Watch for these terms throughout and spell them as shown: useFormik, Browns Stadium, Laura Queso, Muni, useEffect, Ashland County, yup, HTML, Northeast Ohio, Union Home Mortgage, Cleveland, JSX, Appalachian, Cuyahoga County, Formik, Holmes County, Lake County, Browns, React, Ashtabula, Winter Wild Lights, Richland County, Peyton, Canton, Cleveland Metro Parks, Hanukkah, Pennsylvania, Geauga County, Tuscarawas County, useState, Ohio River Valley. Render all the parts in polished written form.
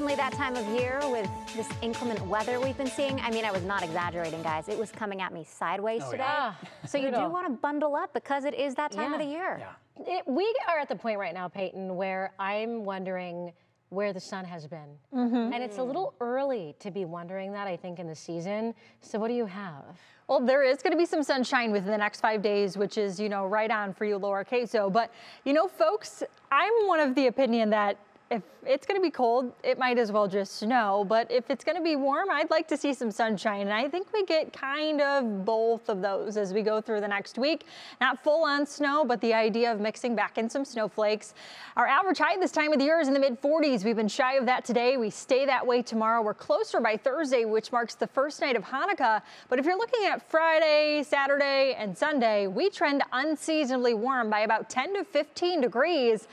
That time of year with this inclement weather we've been seeing. I mean, I was not exaggerating, guys. It was coming at me sideways today. Yeah. So you do want to bundle up because it is that time of the year. Yeah. We are at the point right now, Peyton, where I'm wondering where the sun has been. Mm-hmm. And it's a little early to be wondering that, I think, in the season. So what do you have? Well, there is going to be some sunshine within the next 5 days, which is, you know, right on for you, Laura Queso. But, you know, folks, I'm one of the opinion that if it's going to be cold, it might as well just snow. But if it's going to be warm, I'd like to see some sunshine. And I think we get kind of both of those as we go through the next week. Not full on snow, but the idea of mixing back in some snowflakes. Our average high this time of the year is in the mid-40s. We've been shy of that today. We stay that way tomorrow. We're closer by Thursday, which marks the first night of Hanukkah. But if you're looking at Friday, Saturday, and Sunday, we trend unseasonably warm by about 10 to 15 degrees.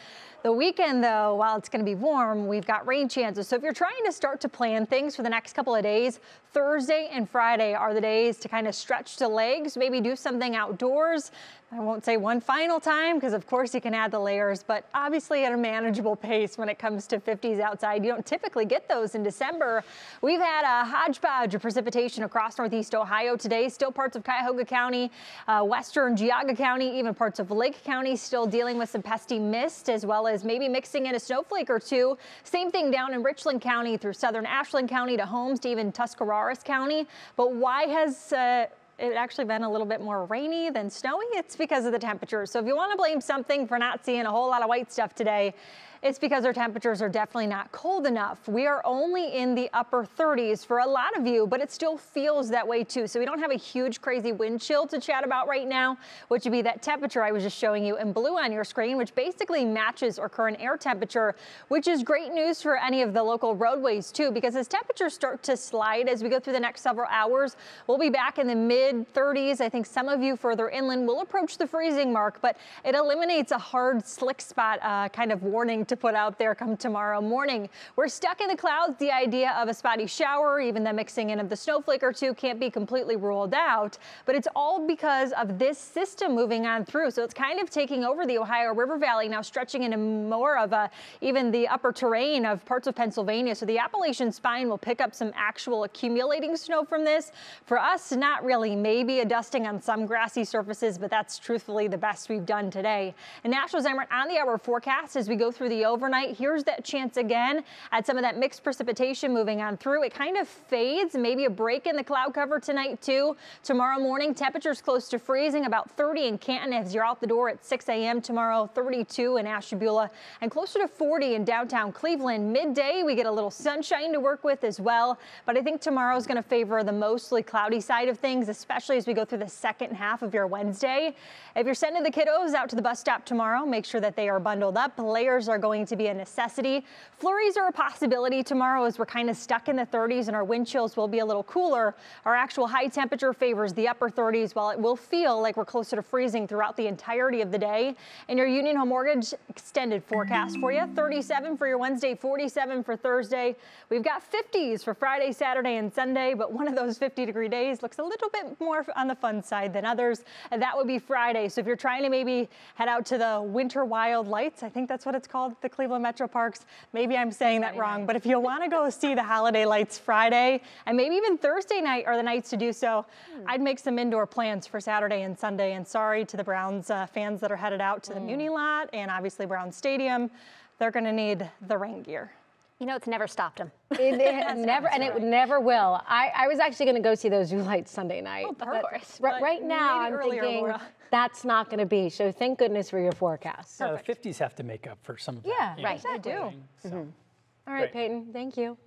The weekend, though, while it's going to be warm, we've got rain chances. So if you're trying to start to plan things for the next couple of days, Thursday and Friday are the days to kind of stretch the legs, maybe do something outdoors. I won't say one final time because, of course, you can add the layers, but obviously at a manageable pace when it comes to 50s outside. You don't typically get those in December. We've had a hodgepodge of precipitation across Northeast Ohio today. Still parts of Cuyahoga County, western Geauga County, even parts of Lake County still dealing with some pesky mist as well as maybe mixing in a snowflake or two. Same thing down in Richland County through southern Ashland County to Holmes to even Tuscarawas County. But why has it actually been a little bit more rainy than snowy? It's because of the temperatures. So if you want to blame something for not seeing a whole lot of white stuff today, it's because our temperatures are definitely not cold enough. We are only in the upper 30s for a lot of you, but it still feels that way too. So we don't have a huge crazy wind chill to chat about right now, which would be that temperature I was just showing you in blue on your screen, which basically matches our current air temperature, which is great news for any of the local roadways too, because as temperatures start to slide as we go through the next several hours, we'll be back in the mid-30s. I think some of you further inland will approach the freezing mark, but it eliminates a hard slick spot kind of warning to put out there come tomorrow morning. We're stuck in the clouds. The idea of a spotty shower, even the mixing in of the snowflake or two, can't be completely ruled out, but it's all because of this system moving on through. So it's kind of taking over the Ohio River Valley now, stretching into more of even the upper terrain of parts of Pennsylvania. So the Appalachian spine will pick up some actual accumulating snow from this. For us, not really, maybe a dusting on some grassy surfaces, but that's truthfully the best we've done today. And National's Emirate on the hour forecast as we go through the overnight. Here's that chance again at some of that mixed precipitation moving on through. It kind of fades, maybe a break in the cloud cover tonight too. Tomorrow morning, temperatures close to freezing, about 30 in Canton as you're out the door at 6 a.m. tomorrow, 32 in Ashtabula, and closer to 40 in downtown Cleveland. Midday, we get a little sunshine to work with as well, but I think tomorrow's going to favor the mostly cloudy side of things, especially as we go through the second half of your Wednesday. If you're sending the kiddos out to the bus stop tomorrow, make sure that they are bundled up. Layers are going to be a necessity. Flurries are a possibility tomorrow as we're kind of stuck in the 30s and our wind chills will be a little cooler. Our actual high temperature favors the upper 30s, while it will feel like we're closer to freezing throughout the entirety of the day. And your Union Home Mortgage extended forecast for you, 37 for your Wednesday, 47 for Thursday. We've got 50s for Friday, Saturday, and Sunday, but one of those 50-degree days looks a little bit more on the fun side than others, and that would be Friday. So if you're trying to maybe head out to the Winter Wild Lights, I think that's what it's called, the Cleveland Metro Parks. Maybe I'm saying that wrong, but if you want to go see the holiday lights Friday and maybe even Thursday night are the nights to do so. I'd make some indoor plans for Saturday and Sunday, and sorry to the Browns fans that are headed out to the Muni lot and obviously Browns Stadium. They're going to need the rain gear. You know, it's never stopped them. It never, and it never will. I was actually going to go see those zoo lights Sunday night. Oh, of course. Right now, I'm thinking that's not going to be. So thank goodness for your forecast. The 50s have to make up for some of that. Yeah, right. They do. So. All right, Peyton, thank you.